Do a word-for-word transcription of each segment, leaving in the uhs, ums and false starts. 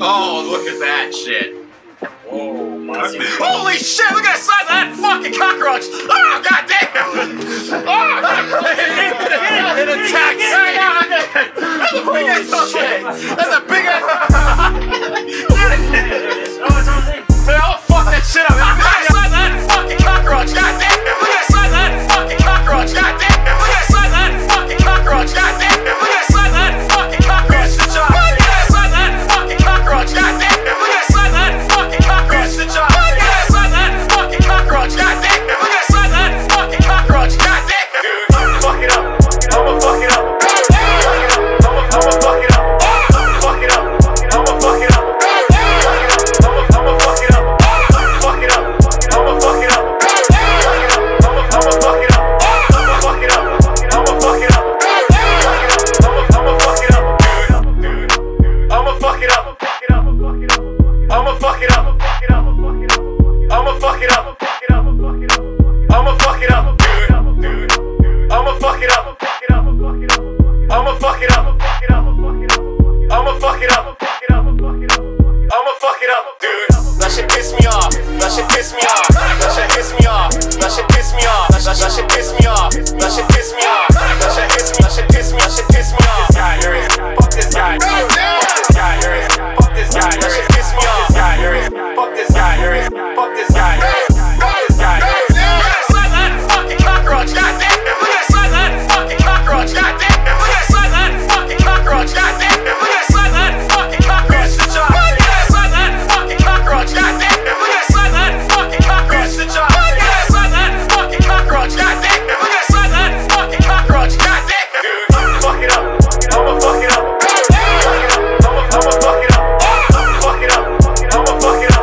Oh, look at that shit. Oh my holy shit, look at the size of that fucking cockroach! Oh god damn! Oh, it attacks me! That's a big ass oh, shit! That's a big ass man, I'll fuck that shit up! Look at the size of that fucking cockroach! God damn! Look at the size of that fucking cockroach! God damn! Look at the size of that fucking cockroach! God damn! Look at the size of that fucking cockroach! Look at the size of that fucking cockroach! God damn! Look at the size of that fucking cockroach! Look at the size of that fucking cockroach! God damn! Look at the size of that fucking cockroach! God damn! Dude, I'm gonna fuck it up! I'm gonna fuck it up! I'm gonna fuck it up. I'm gonna fuck it up. I'm gonna fuck it up. I'm gonna fuck it up. I'm gonna fuck it up. I'm gonna fuck it up. I'm gonna fuck it up. I'm gonna fuck it up. I'm gonna fuck it up. I'm gonna fuck it up. I'm gonna fuck it up. I'm gonna fuck it up. I'm gonna fuck it up. I'm gonna fuck it up. I'm gonna fuck it up. I'm gonna fuck it up. I'ma fuck it up. I'ma fuck it up. I'ma fuck it up, dude. That shit piss me off. That shit piss me off. That shit piss me off. That shit piss me off. That shit piss me off. That shit piss me off. That shit piss me. That shit piss me. That shit piss me off. Fuck this guy. Fuck this guy. Fuck this guy. That shit piss me off. Fuck this guy. Fuck this guy. Fuck this guy. Look at that fucking cockroach. God damn. Look at that fucking cockroach. God damn. God damn it, look at the size of that fucking cockroach. Look at the size of that fucking cockroach. God damn it, look at the size of that fucking cockroach. Look at the size of that fucking cockroach. God damn it, look at the size of that fucking cockroach. God damn it, dude. I'ma fuck it up. I'ma fuck it up. I'ma I'ma fuck it up. I'ma fuck it up. I'ma fuck it up.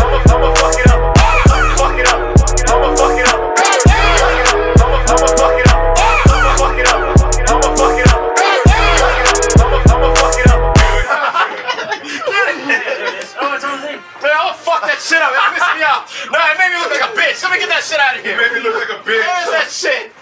I'ma I'ma fuck it up. I'ma fuck it up. I'ma fuck it up. I'ma I'ma fuck it up. I'ma fuck it up. I'ma fuck it up. Shit up, it pissed me off. No, it made me look like a bitch. Let me get that shit out of here. It made me look like a bitch. Where is that shit?